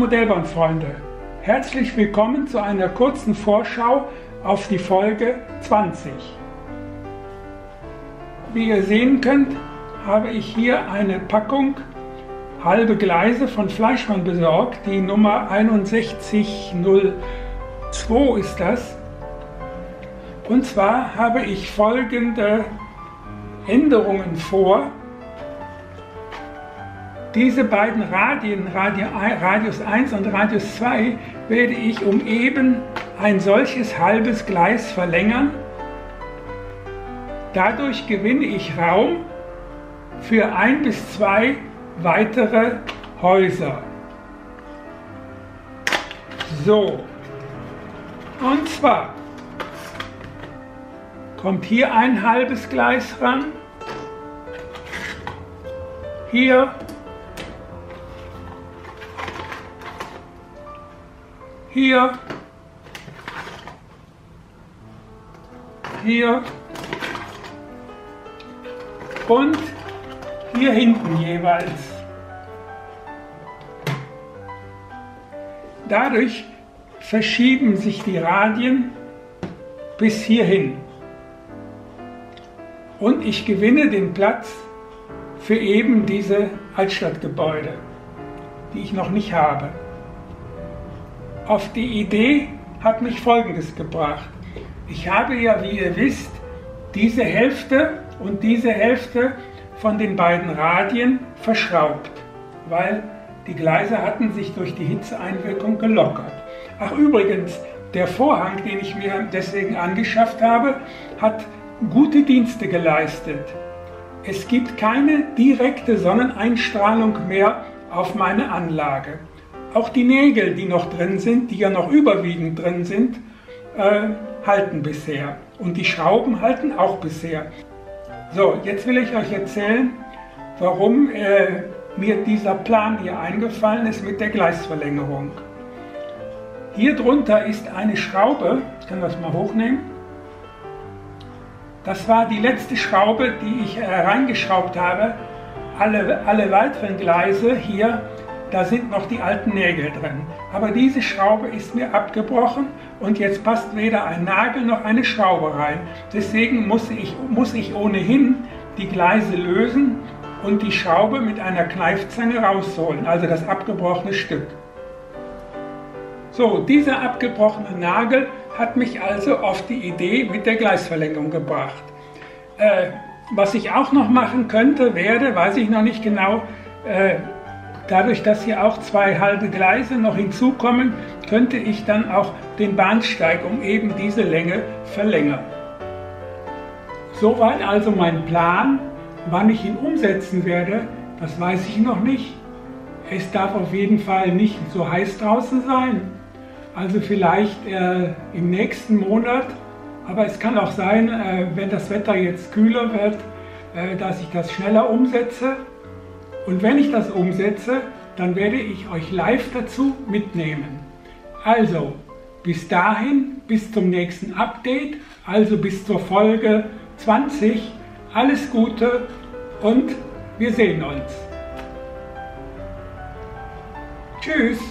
Modellbahnfreunde, herzlich willkommen zu einer kurzen Vorschau auf die Folge 20. Wie ihr sehen könnt, habe ich hier eine Packung halbe Gleise von Fleischmann besorgt. Die Nummer 6102 ist das. Und zwar habe ich folgende Änderungen vor. Diese beiden Radien, Radius 1 und Radius 2, werde ich um eben ein solches halbes Gleis verlängern. Dadurch gewinne ich Raum für 1 bis 2 weitere Häuser. So, und zwar kommt hier ein halbes Gleis ran, hier und hier hinten jeweils. Dadurch verschieben sich die Radien bis hierhin und ich gewinne den Platz für eben diese Altstadtgebäude, die ich noch nicht habe. Auf die Idee hat mich Folgendes gebracht. Ich habe ja, wie ihr wisst, diese Hälfte und diese Hälfte von den beiden Radien verschraubt, weil die Gleise hatten sich durch die Hitzeeinwirkung gelockert. Ach übrigens, der Vorhang, den ich mir deswegen angeschafft habe, hat gute Dienste geleistet. Es gibt keine direkte Sonneneinstrahlung mehr auf meine Anlage. Auch die Nägel, die noch drin sind, die ja noch überwiegend drin sind, halten bisher. Und die Schrauben halten auch bisher. So, jetzt will ich euch erzählen, warum mir dieser Plan hier eingefallen ist mit der Gleisverlängerung. Hier drunter ist eine Schraube, können wir das mal hochnehmen. Das war die letzte Schraube, die ich reingeschraubt habe. Alle weiteren Gleise hier, da sind noch die alten Nägel drin. Aber diese Schraube ist mir abgebrochen und jetzt passt weder ein Nagel noch eine Schraube rein. Deswegen muss ich ohnehin die Gleise lösen und die Schraube mit einer Kneifzange rausholen, also das abgebrochene Stück. So, dieser abgebrochene Nagel hat mich also auf die Idee mit der Gleisverlängerung gebracht. Was ich auch noch machen könnte, weiß ich noch nicht genau, dadurch, dass hier auch 2 halbe Gleise noch hinzukommen, könnte ich dann auch den Bahnsteig um eben diese Länge verlängern. Soweit also mein Plan. Wann ich ihn umsetzen werde, das weiß ich noch nicht. Es darf auf jeden Fall nicht so heiß draußen sein. Also vielleicht im nächsten Monat. Aber es kann auch sein, wenn das Wetter jetzt kühler wird, dass ich das schneller umsetze. Und wenn ich das umsetze, dann werde ich euch live dazu mitnehmen. Also, bis dahin, bis zum nächsten Update, also bis zur Folge 20. Alles Gute und wir sehen uns. Tschüss!